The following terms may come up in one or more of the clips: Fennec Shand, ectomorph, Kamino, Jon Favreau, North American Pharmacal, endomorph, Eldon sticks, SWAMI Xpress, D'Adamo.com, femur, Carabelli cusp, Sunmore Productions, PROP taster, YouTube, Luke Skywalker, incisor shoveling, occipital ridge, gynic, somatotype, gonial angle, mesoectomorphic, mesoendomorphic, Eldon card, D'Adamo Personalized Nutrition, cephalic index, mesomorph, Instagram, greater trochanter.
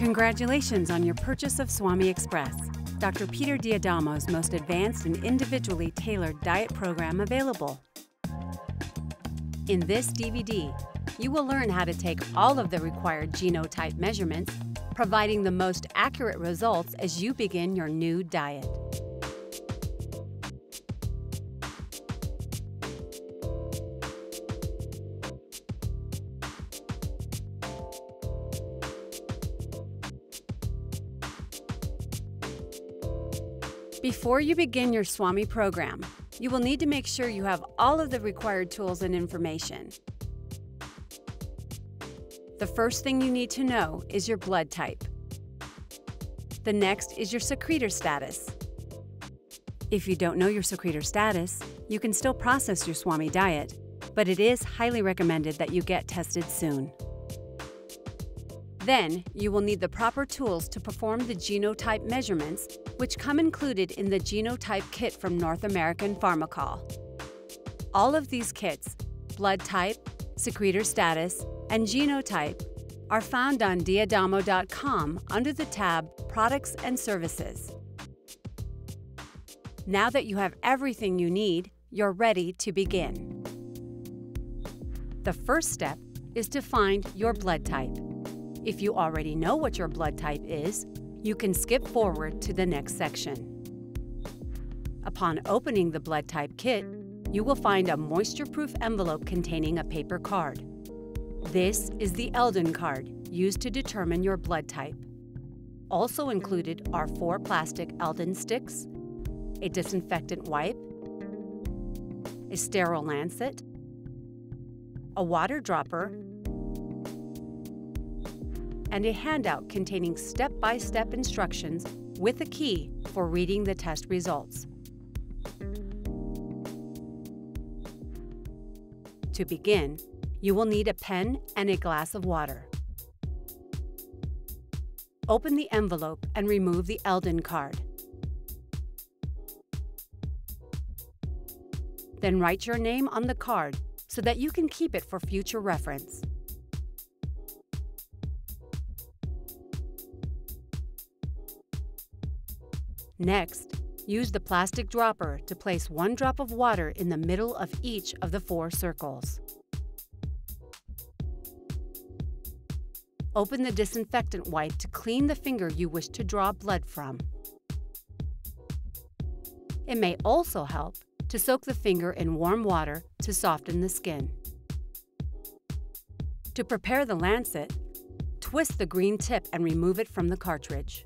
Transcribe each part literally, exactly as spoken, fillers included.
Congratulations on your purchase of SWAMI Xpress, Doctor Peter D'Adamo's most advanced and individually tailored diet program available. In this D V D, you will learn how to take all of the required genotype measurements, providing the most accurate results as you begin your new diet. Before you begin your SWAMI program, you will need to make sure you have all of the required tools and information. The first thing you need to know is your blood type. The next is your secretor status. If you don't know your secretor status, you can still process your SWAMI diet, but it is highly recommended that you get tested soon. Then, you will need the proper tools to perform the genotype measurements, which come included in the genotype kit from North American Pharmacal. All of these kits, blood type, secretor status, and genotype, are found on D'Adamo dot com under the tab Products and Services. Now that you have everything you need, you're ready to begin. The first step is to find your blood type. If you already know what your blood type is, you can skip forward to the next section. Upon opening the blood type kit, you will find a moisture-proof envelope containing a paper card. This is the Eldon card, used to determine your blood type. Also included are four plastic Eldon sticks, a disinfectant wipe, a sterile lancet, a water dropper, and a handout containing step-by-step instructions with a key for reading the test results. To begin, you will need a pen and a glass of water. Open the envelope and remove the Eldon card. Then write your name on the card so that you can keep it for future reference. Next, use the plastic dropper to place one drop of water in the middle of each of the four circles. Open the disinfectant wipe to clean the finger you wish to draw blood from. It may also help to soak the finger in warm water to soften the skin. To prepare the lancet, twist the green tip and remove it from the cartridge.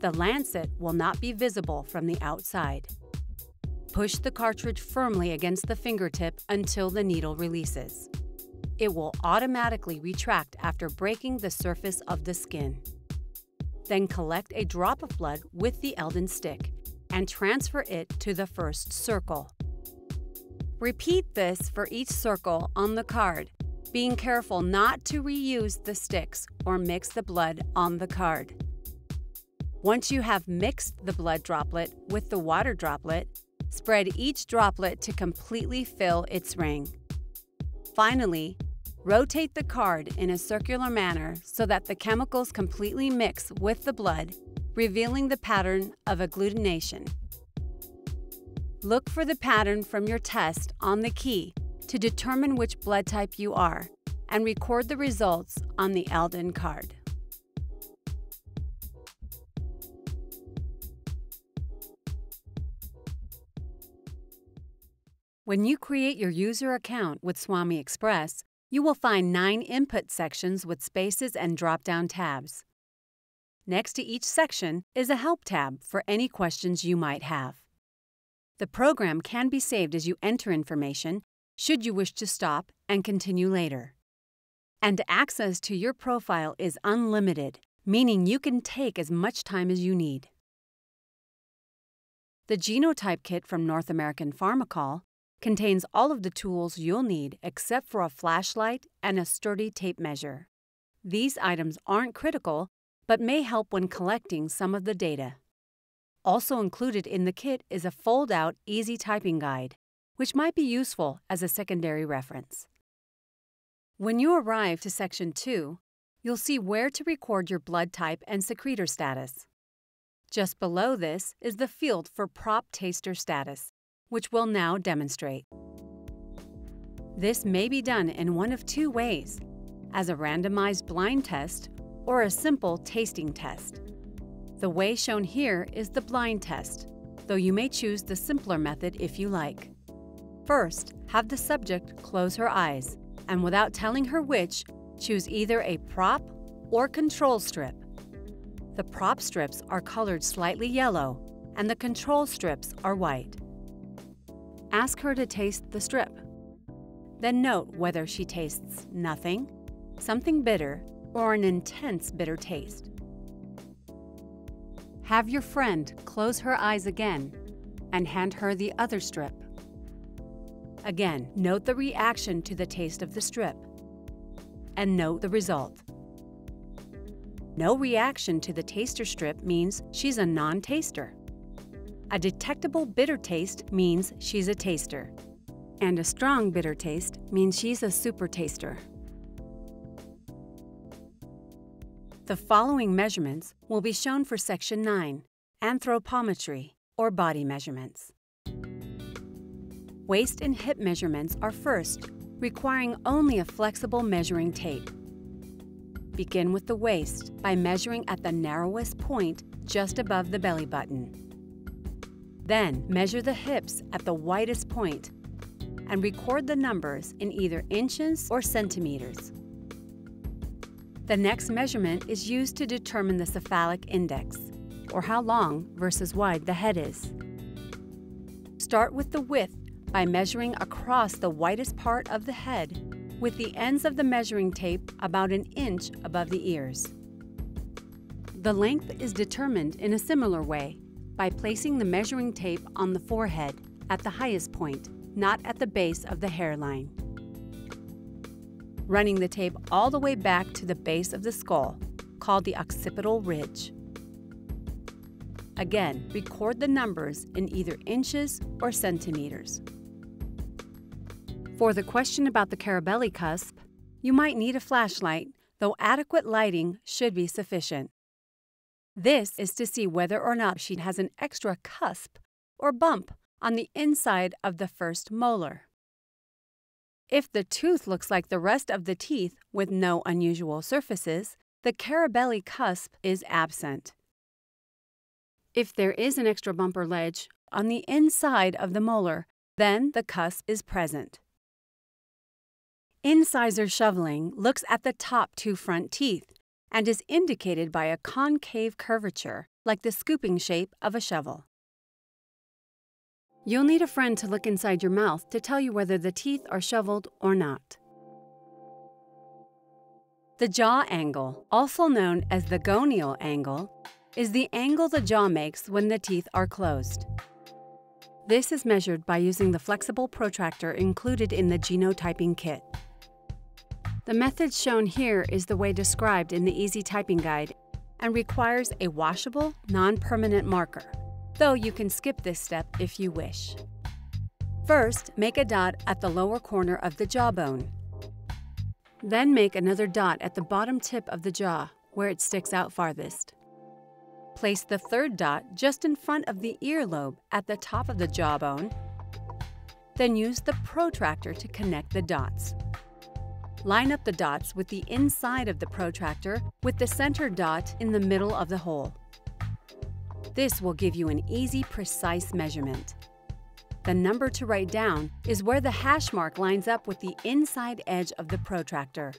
The lancet will not be visible from the outside. Push the cartridge firmly against the fingertip until the needle releases. It will automatically retract after breaking the surface of the skin. Then collect a drop of blood with the Eldon stick and transfer it to the first circle. Repeat this for each circle on the card, being careful not to reuse the sticks or mix the blood on the card. Once you have mixed the blood droplet with the water droplet, spread each droplet to completely fill its ring. Finally, rotate the card in a circular manner so that the chemicals completely mix with the blood, revealing the pattern of agglutination. Look for the pattern from your test on the key to determine which blood type you are, and record the results on the Eldon card. When you create your user account with SWAMI Xpress, you will find nine input sections with spaces and drop-down tabs. Next to each section is a Help tab for any questions you might have. The program can be saved as you enter information, should you wish to stop and continue later. And access to your profile is unlimited, meaning you can take as much time as you need. The Genotype Kit from North American Pharmacal contains all of the tools you'll need except for a flashlight and a sturdy tape measure. These items aren't critical, but may help when collecting some of the data. Also included in the kit is a fold-out easy typing guide, which might be useful as a secondary reference. When you arrive to Section two, you'll see where to record your blood type and secretor status. Just below this is the field for PROP taster status, which we'll now demonstrate. This may be done in one of two ways, as a randomized blind test or a simple tasting test. The way shown here is the blind test, though you may choose the simpler method if you like. First, have the subject close her eyes, and without telling her which, choose either a prop or control strip. The prop strips are colored slightly yellow, and the control strips are white. Ask her to taste the strip. Then note whether she tastes nothing, something bitter, or an intense bitter taste. Have your friend close her eyes again and hand her the other strip. Again, note the reaction to the taste of the strip, and note the result. No reaction to the taster strip means she's a non-taster. A detectable bitter taste means she's a taster. And a strong bitter taste means she's a super taster. The following measurements will be shown for Section nine, Anthropometry, or body measurements. Waist and hip measurements are first, requiring only a flexible measuring tape. Begin with the waist by measuring at the narrowest point just above the belly button. Then measure the hips at the widest point and record the numbers in either inches or centimeters. The next measurement is used to determine the cephalic index, or how long versus wide the head is. Start with the width by measuring across the widest part of the head with the ends of the measuring tape about an inch above the ears. The length is determined in a similar way by placing the measuring tape on the forehead at the highest point, not at the base of the hairline. Running the tape all the way back to the base of the skull, called the occipital ridge. Again, record the numbers in either inches or centimeters. For the question about the Carabelli cusp, you might need a flashlight, though adequate lighting should be sufficient. This is to see whether or not she has an extra cusp or bump on the inside of the first molar. If the tooth looks like the rest of the teeth with no unusual surfaces, the Carabelli cusp is absent. If there is an extra bump or ledge on the inside of the molar, then the cusp is present. Incisor shoveling looks at the top two front teeth and is indicated by a concave curvature, like the scooping shape of a shovel. You'll need a friend to look inside your mouth to tell you whether the teeth are shoveled or not. The jaw angle, also known as the gonial angle, is the angle the jaw makes when the teeth are closed. This is measured by using the flexible protractor included in the genotyping kit. The method shown here is the way described in the Easy Typing Guide and requires a washable, non-permanent marker, though you can skip this step if you wish. First, make a dot at the lower corner of the jawbone. Then make another dot at the bottom tip of the jaw, where it sticks out farthest. Place the third dot just in front of the earlobe at the top of the jawbone. Then use the protractor to connect the dots. Line up the dots with the inside of the protractor with the center dot in the middle of the hole. This will give you an easy, precise measurement. The number to write down is where the hash mark lines up with the inside edge of the protractor.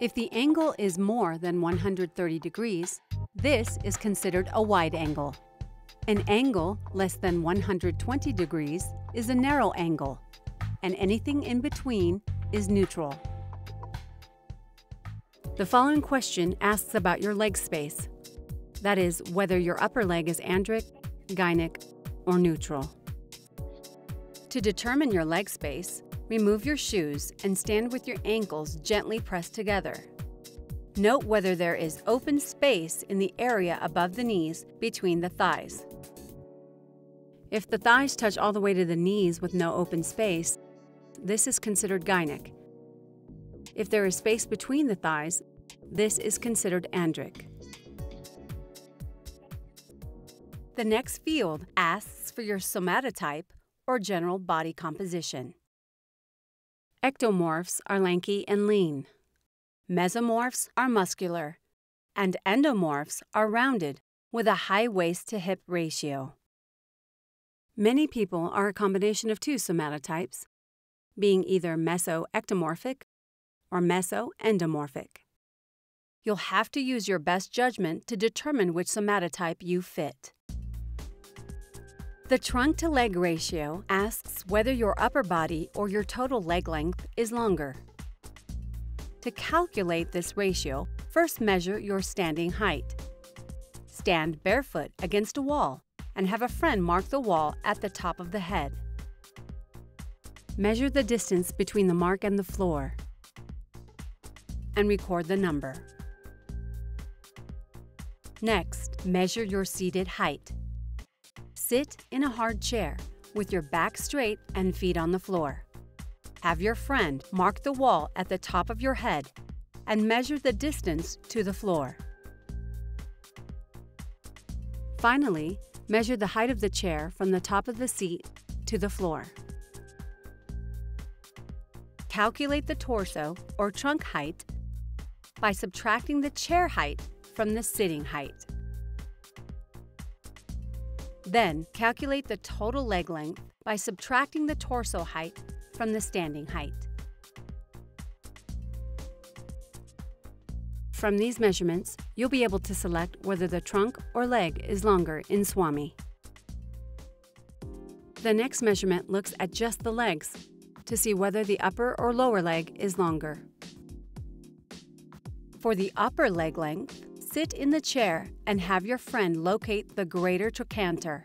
If the angle is more than one hundred thirty degrees, this is considered a wide angle. An angle less than one hundred twenty degrees is a narrow angle, and anything in between is neutral. The following question asks about your leg space. That is, whether your upper leg is andric, gynic, or neutral. To determine your leg space, remove your shoes and stand with your ankles gently pressed together. Note whether there is open space in the area above the knees between the thighs. If the thighs touch all the way to the knees with no open space, this is considered gynic. If there is space between the thighs, this is considered andric. The next field asks for your somatotype, or general body composition. Ectomorphs are lanky and lean. Mesomorphs are muscular. And endomorphs are rounded, with a high waist-to-hip ratio. Many people are a combination of two somatotypes, being either mesoectomorphic or mesoendomorphic. You'll have to use your best judgment to determine which somatotype you fit. The trunk-to-leg ratio asks whether your upper body or your total leg length is longer. To calculate this ratio, first measure your standing height. Stand barefoot against a wall and have a friend mark the wall at the top of the head. Measure the distance between the mark and the floor and record the number. Next, measure your seated height. Sit in a hard chair with your back straight and feet on the floor. Have your friend mark the wall at the top of your head and measure the distance to the floor. Finally, measure the height of the chair from the top of the seat to the floor. Calculate the torso or trunk height by subtracting the chair height from the sitting height. Then calculate the total leg length by subtracting the torso height from the standing height. From these measurements, you'll be able to select whether the trunk or leg is longer in SWAMI. The next measurement looks at just the legs to see whether the upper or lower leg is longer. For the upper leg length, sit in the chair and have your friend locate the greater trochanter.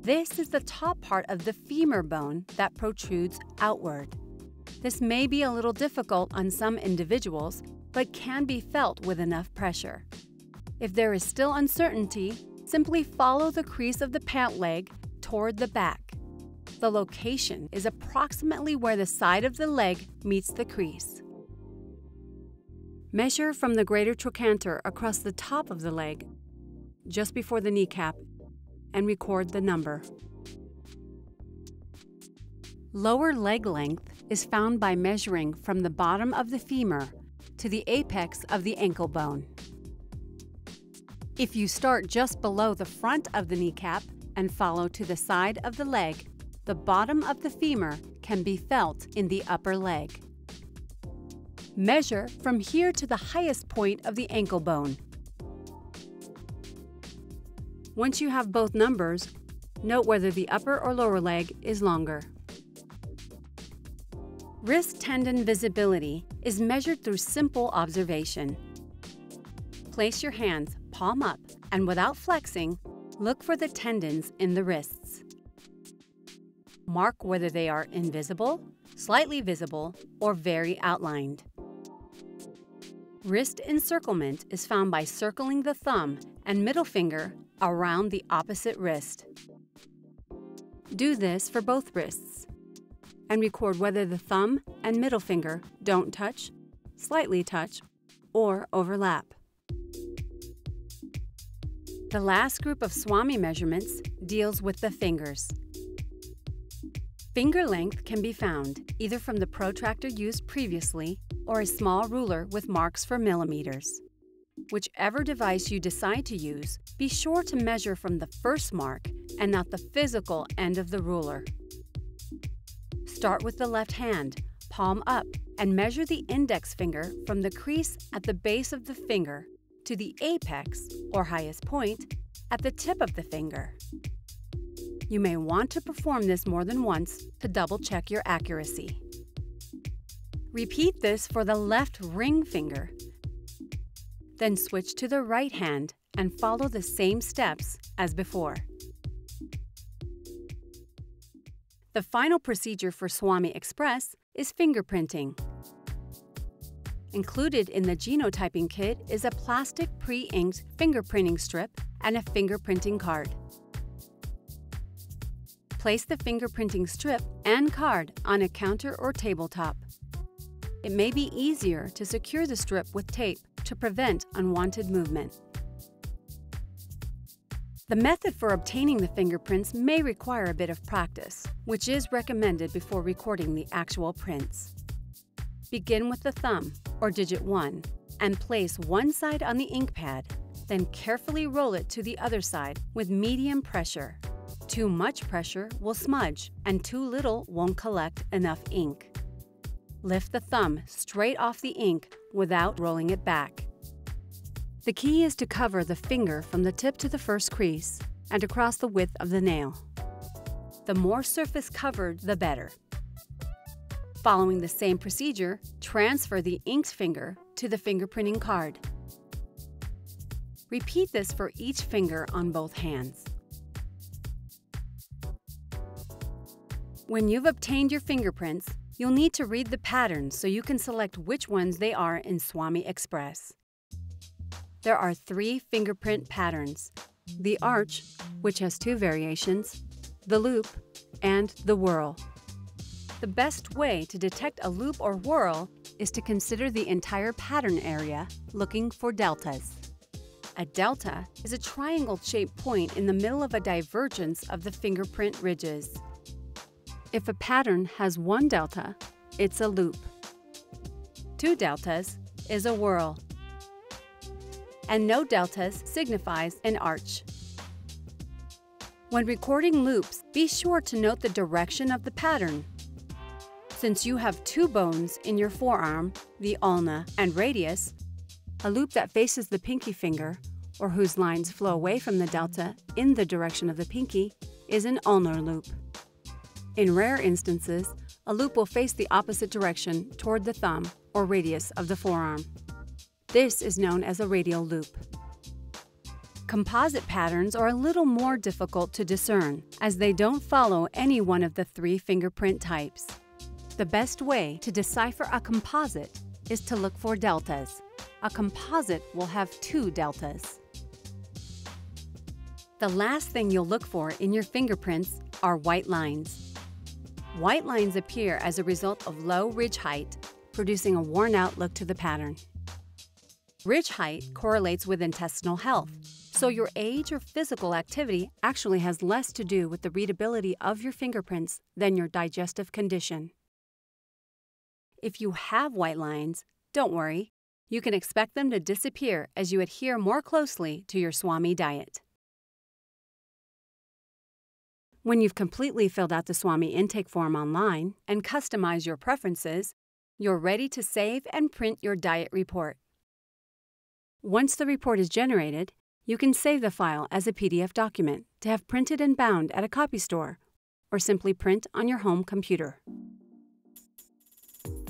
This is the top part of the femur bone that protrudes outward. This may be a little difficult on some individuals, but can be felt with enough pressure. If there is still uncertainty, simply follow the crease of the pant leg toward the back. The location is approximately where the side of the leg meets the crease. Measure from the greater trochanter across the top of the leg, just before the kneecap, and record the number. Lower leg length is found by measuring from the bottom of the femur to the apex of the ankle bone. If you start just below the front of the kneecap and follow to the side of the leg, the bottom of the femur can be felt in the upper leg. Measure from here to the highest point of the ankle bone. Once you have both numbers, note whether the upper or lower leg is longer. Wrist tendon visibility is measured through simple observation. Place your hands palm up and without flexing, look for the tendons in the wrists. Mark whether they are invisible, slightly visible, or very outlined. Wrist encirclement is found by circling the thumb and middle finger around the opposite wrist. Do this for both wrists and record whether the thumb and middle finger don't touch, slightly touch, or overlap. The last group of SWAMI measurements deals with the fingers. Finger length can be found either from the protractor used previously or a small ruler with marks for millimeters. Whichever device you decide to use, be sure to measure from the first mark and not the physical end of the ruler. Start with the left hand, palm up, and measure the index finger from the crease at the base of the finger to the apex, or highest point, at the tip of the finger. You may want to perform this more than once to double-check your accuracy. Repeat this for the left ring finger. Then switch to the right hand and follow the same steps as before. The final procedure for SWAMI Xpress is fingerprinting. Included in the genotyping kit is a plastic pre-inked fingerprinting strip and a fingerprinting card. Place the fingerprinting strip and card on a counter or tabletop. It may be easier to secure the strip with tape to prevent unwanted movement. The method for obtaining the fingerprints may require a bit of practice, which is recommended before recording the actual prints. Begin with the thumb, or digit one, and place one side on the ink pad, then carefully roll it to the other side with medium pressure. Too much pressure will smudge, and too little won't collect enough ink. Lift the thumb straight off the ink without rolling it back. The key is to cover the finger from the tip to the first crease and across the width of the nail. The more surface covered, the better. Following the same procedure, transfer the inked finger to the fingerprinting card. Repeat this for each finger on both hands. When you've obtained your fingerprints, you'll need to read the patterns so you can select which ones they are in SWAMI Xpress. There are three fingerprint patterns: the arch, which has two variations, the loop, and the whirl. The best way to detect a loop or whirl is to consider the entire pattern area, looking for deltas. A delta is a triangle-shaped point in the middle of a divergence of the fingerprint ridges. If a pattern has one delta, it's a loop. Two deltas is a whirl. And no deltas signifies an arch. When recording loops, be sure to note the direction of the pattern. Since you have two bones in your forearm, the ulna and radius, a loop that faces the pinky finger, or whose lines flow away from the delta in the direction of the pinky, is an ulnar loop. In rare instances, a loop will face the opposite direction toward the thumb or radius of the forearm. This is known as a radial loop. Composite patterns are a little more difficult to discern, as they don't follow any one of the three fingerprint types. The best way to decipher a composite is to look for deltas. A composite will have two deltas. The last thing you'll look for in your fingerprints are white lines. White lines appear as a result of low ridge height, producing a worn-out look to the pattern. Ridge height correlates with intestinal health, so your age or physical activity actually has less to do with the readability of your fingerprints than your digestive condition. If you have white lines, don't worry. You can expect them to disappear as you adhere more closely to your SWAMI diet. When you've completely filled out the SWAMI intake form online and customize your preferences, you're ready to save and print your diet report. Once the report is generated, you can save the file as a P D F document to have printed and bound at a copy store, or simply print on your home computer.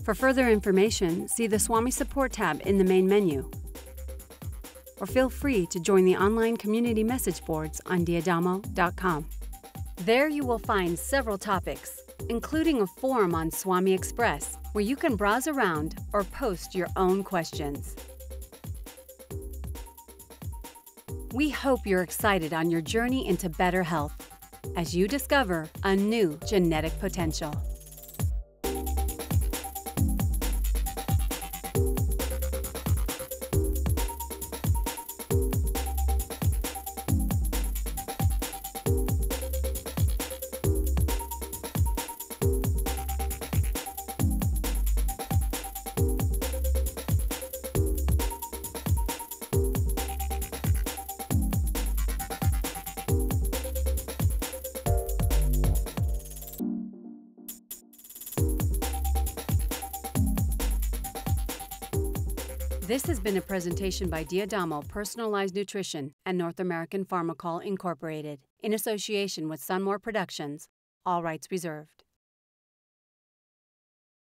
For further information, see the SWAMI Support tab in the main menu, or feel free to join the online community message boards on D'Adamo dot com. There you will find several topics, including a forum on SWAMI Xpress where you can browse around or post your own questions. We hope you're excited on your journey into better health as you discover a new genetic potential. This has been a presentation by D'Adamo Personalized Nutrition and North American Pharmacal Incorporated in association with Sunmore Productions, all rights reserved.